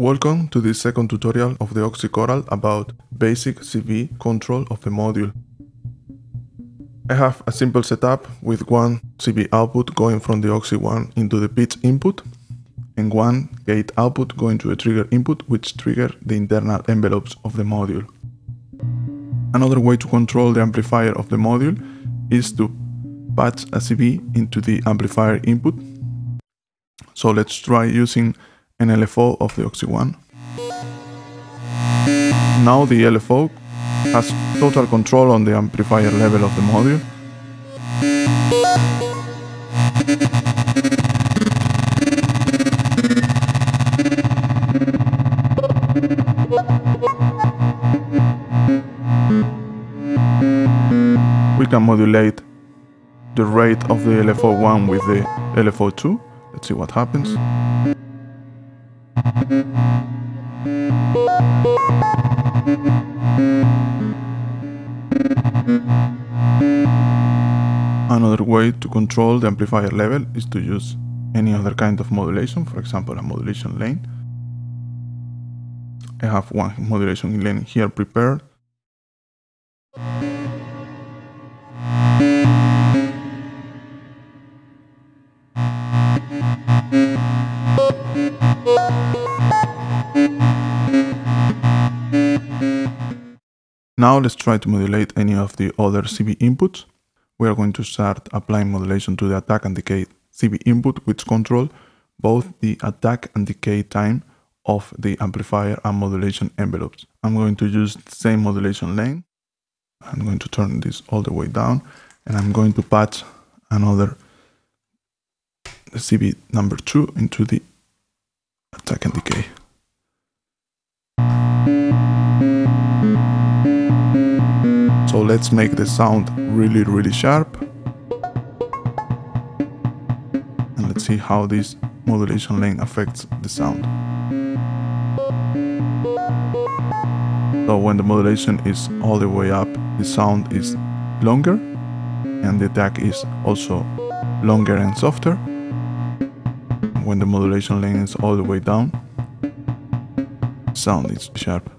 Welcome to this second tutorial of the OXI Coral about basic CV control of a module. I have a simple setup with one CV output going from the OXI One into the pitch input and one gate output going to a trigger input which trigger the internal envelopes of the module. Another way to control the amplifier of the module is to patch a CV into the amplifier input. So let's try using an LFO of the OXI One. Now the LFO has total control on the amplifier level of the module. We can modulate the rate of the LFO-1 with the LFO-2. Let's see what happens. Another way to control the amplifier level is to use any other kind of modulation, for example a modulation lane. I have one modulation lane here prepared. Now let's try to modulate any of the other CV inputs. We are going to start applying modulation to the attack and decay CV input, which control both the attack and decay time of the amplifier and modulation envelopes. I'm going to use the same modulation lane. I'm going to turn this all the way down and I'm going to patch another CV number 2 into the attack and decay. So let's make the sound really sharp. And let's see how this modulation lane affects the sound. So when the modulation is all the way up, the sound is longer and the attack is also longer and softer. When the modulation lane is all the way down, the sound is sharp.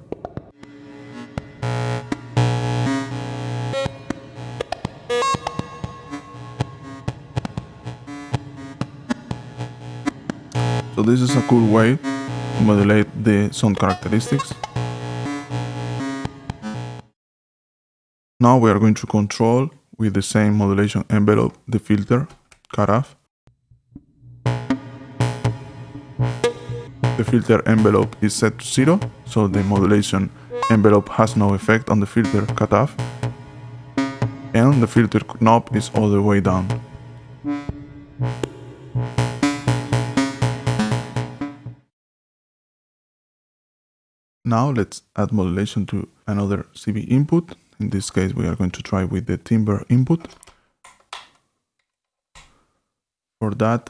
So this is a cool way to modulate the sound characteristics. Now we are going to control with the same modulation envelope the filter cutoff. The filter envelope is set to 0, so the modulation envelope has no effect on the filter cutoff. And the filter knob is all the way down. Now let's add modulation to another CV input. In this case, we are going to try with the timbre input. For that,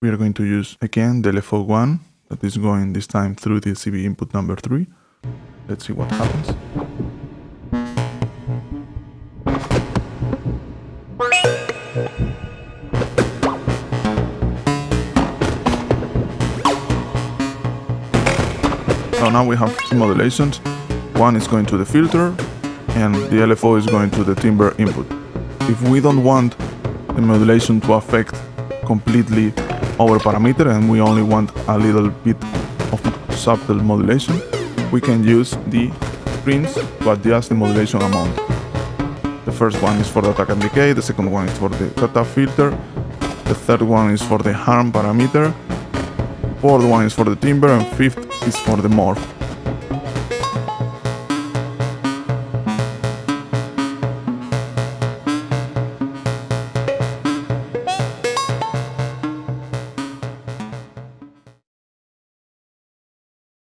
we are going to use again the LFO-1 that is going this time through the CV input number 3. Let's see what happens. So now we have two modulations. One is going to the filter and the LFO is going to the timbre input. If we don't want the modulation to affect completely our parameter and we only want a little bit of subtle modulation, we can use the prints to adjust the modulation amount. The first one is for the attack and decay, the second one is for the cutoff filter, the third one is for the harm parameter, fourth one is for the timbre, and fifth is for the morph.